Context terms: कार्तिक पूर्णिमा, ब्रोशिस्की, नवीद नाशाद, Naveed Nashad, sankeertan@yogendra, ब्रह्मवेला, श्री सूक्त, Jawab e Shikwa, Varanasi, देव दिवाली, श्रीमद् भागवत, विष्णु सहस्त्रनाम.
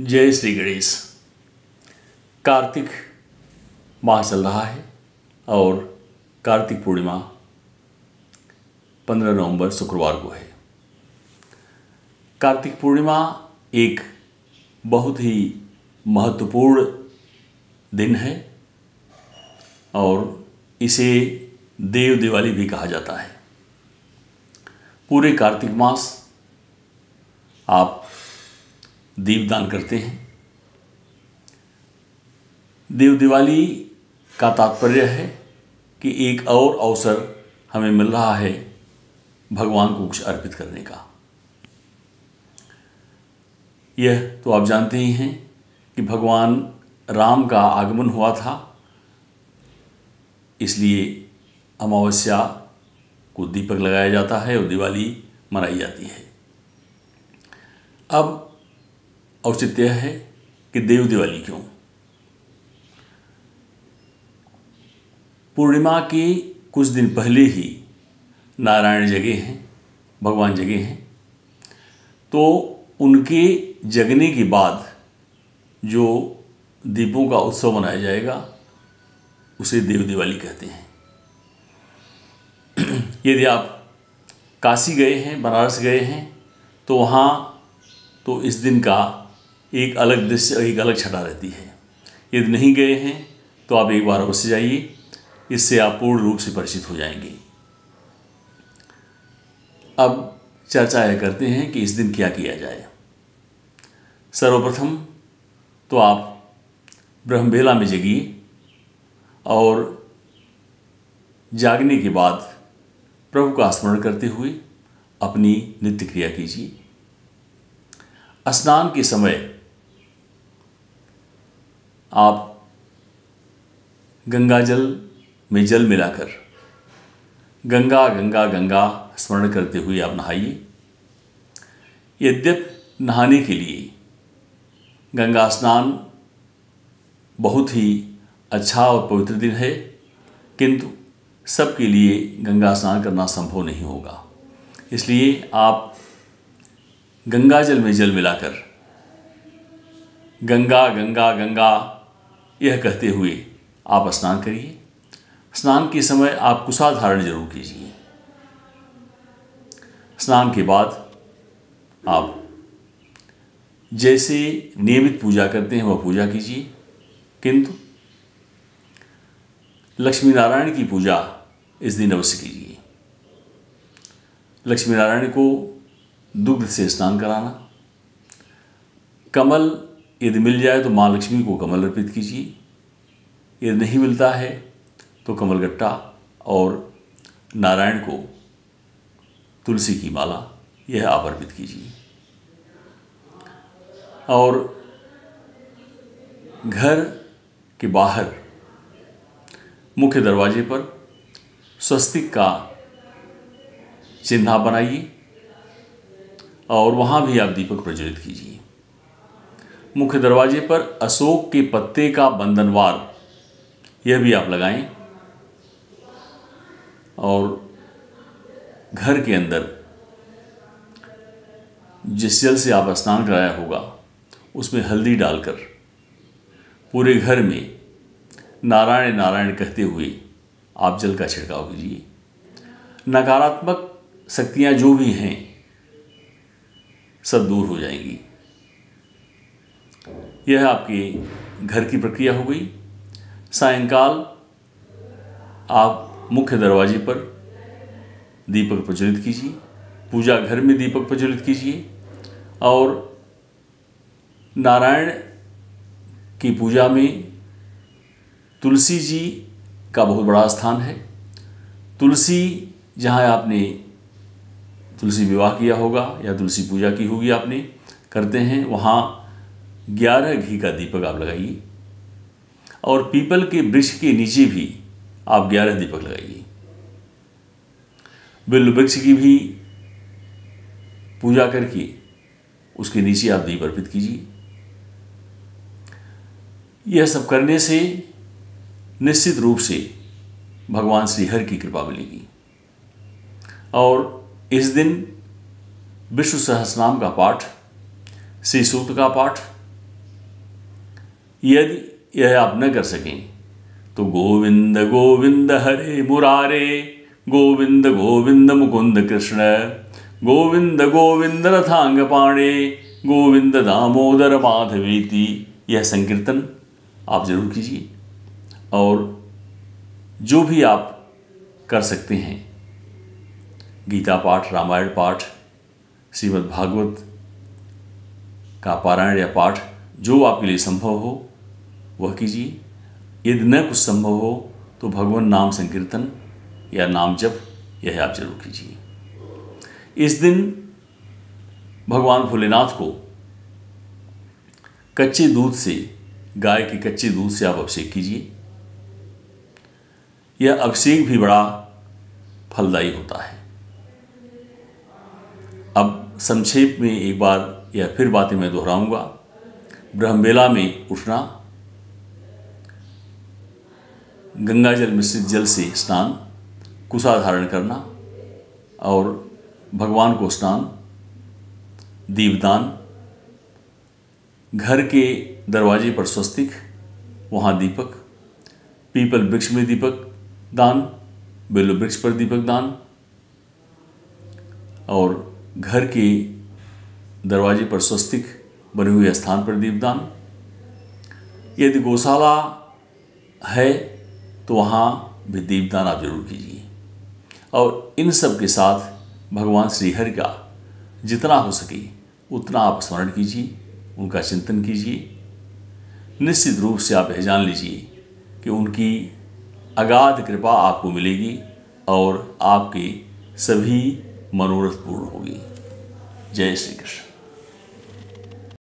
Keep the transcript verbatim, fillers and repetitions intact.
जय श्री गणेश। कार्तिक माह चल रहा है और कार्तिक पूर्णिमा पंद्रह नवंबर शुक्रवार को है। कार्तिक पूर्णिमा एक बहुत ही महत्वपूर्ण दिन है और इसे देव दिवाली भी कहा जाता है। पूरे कार्तिक मास आप दीपदान करते हैं। देव दिवाली का तात्पर्य है कि एक और अवसर हमें मिल रहा है भगवान को कुछ अर्पित करने का। यह तो आप जानते ही हैं कि भगवान राम का आगमन हुआ था, इसलिए अमावस्या को दीपक लगाया जाता है और दिवाली मनाई जाती है। अब औचित्य यह है कि देव दिवाली क्यों? पूर्णिमा के कुछ दिन पहले ही नारायण जगे हैं, भगवान जगे हैं, तो उनके जगने के बाद जो दीपों का उत्सव मनाया जाएगा उसे देव दिवाली कहते हैं। यदि आप काशी गए हैं, बनारस गए हैं, तो वहाँ तो इस दिन का एक अलग दृश्य, एक अलग छटा रहती है। यदि नहीं गए हैं तो आप एक बार अवश्य जाइए, इससे आप पूर्ण रूप से परिचित हो जाएंगे। अब चर्चा यह करते हैं कि इस दिन क्या किया जाए। सर्वप्रथम तो आप ब्रह्मवेला में जगिए और जागने के बाद प्रभु का स्मरण करते हुए अपनी नित्य क्रिया कीजिए। स्नान के समय आप गंगा जल में जल मिलाकर गंगा गंगा गंगा स्मरण करते हुए आप नहाइए। यद्यपि नहाने के लिए गंगा स्नान बहुत ही अच्छा और पवित्र दिन है, किंतु सबके लिए गंगा स्नान करना संभव नहीं होगा, इसलिए आप गंगा जल में जल मिलाकर गंगा गंगा गंगा यह कहते हुए आप स्नान करिए। स्नान के समय आप कुशा धारण जरूर कीजिए। स्नान के बाद आप जैसे नियमित पूजा करते हैं वह पूजा कीजिए, किंतु लक्ष्मी नारायण की पूजा इस दिन अवश्य कीजिए। लक्ष्मी नारायण को दुग्ध से स्नान कराना, कमल यदि मिल जाए तो माँ लक्ष्मी को कमल अर्पित कीजिए, यदि नहीं मिलता है तो कमल गट्टा और नारायण को तुलसी की माला यह आप अर्पित कीजिए। और घर के बाहर मुख्य दरवाजे पर स्वस्तिक का चिन्ह बनाइए और वहाँ भी आप दीपक प्रज्वलित कीजिए। मुख्य दरवाजे पर अशोक के पत्ते का बंधनवार यह भी आप लगाएं और घर के अंदर जिस जल से आप स्नान कराया होगा उसमें हल्दी डालकर पूरे घर में नारायण नारायण कहते हुए आप जल का छिड़काव कीजिए। नकारात्मक शक्तियाँ जो भी हैं सब दूर हो जाएंगी। यह आपके घर की प्रक्रिया हो गई। सायंकाल आप मुख्य दरवाजे पर दीपक प्रज्वलित कीजिए, पूजा घर में दीपक प्रज्वलित कीजिए और नारायण की पूजा में तुलसी जी का बहुत बड़ा स्थान है। तुलसी, जहाँ आपने तुलसी विवाह किया होगा या तुलसी पूजा की होगी आपने करते हैं, वहाँ ग्यारह घी का दीपक आप लगाइए और पीपल के वृक्ष के नीचे भी आप ग्यारह दीपक लगाइए। बिल्व वृक्ष की भी पूजा करके उसके नीचे आप दीप अर्पित कीजिए। यह सब करने से निश्चित रूप से भगवान श्रीहरि की कृपा मिलेगी। और इस दिन विष्णु सहस्त्रनाम का पाठ, श्री सूक्त का पाठ यदि यह आप न कर सकें तो गोविंद गोविंद हरे मुरारे, गोविंद गोविंद मुकुंद कृष्ण, गोविंद गोविंद रथांग पाणे, गोविंद दामोदर माधवीति, यह संकीर्तन आप जरूर कीजिए। और जो भी आप कर सकते हैं, गीता पाठ, रामायण पाठ, श्रीमद् भागवत का पारायण या पाठ, जो आपके लिए संभव हो वह कीजिए। यदि न कुछ संभव हो तो भगवान नाम संकीर्तन या नाम जप यह आप जरूर कीजिए। इस दिन भगवान भोलेनाथ को कच्चे दूध से, गाय के कच्चे दूध से आप अभिषेक कीजिए। यह अभिषेक भी बड़ा फलदायी होता है। अब संक्षेप में एक बार या फिर बातें मैं दोहराऊंगा। ब्रह्मवेला में उठना, गंगा जल मिश्रित जल से स्नान, कुसा धारण करना और भगवान को स्नान, दीपदान, घर के दरवाजे पर स्वस्तिक, वहाँ दीपक, पीपल वृक्ष में दीपक दान, बेल वृक्ष पर दीपक दान और घर के दरवाजे पर स्वस्तिक बने हुए स्थान पर दीपदान। यदि गौशाला है तो वहाँ भी दीपदान आप जरूर कीजिए। और इन सब के साथ भगवान श्रीहरि का जितना हो सके उतना आप स्मरण कीजिए, उनका चिंतन कीजिए। निश्चित रूप से आप यह जान लीजिए कि उनकी अगाध कृपा आपको मिलेगी और आपके सभी मनोरथ पूर्ण होगी। जय श्री कृष्ण।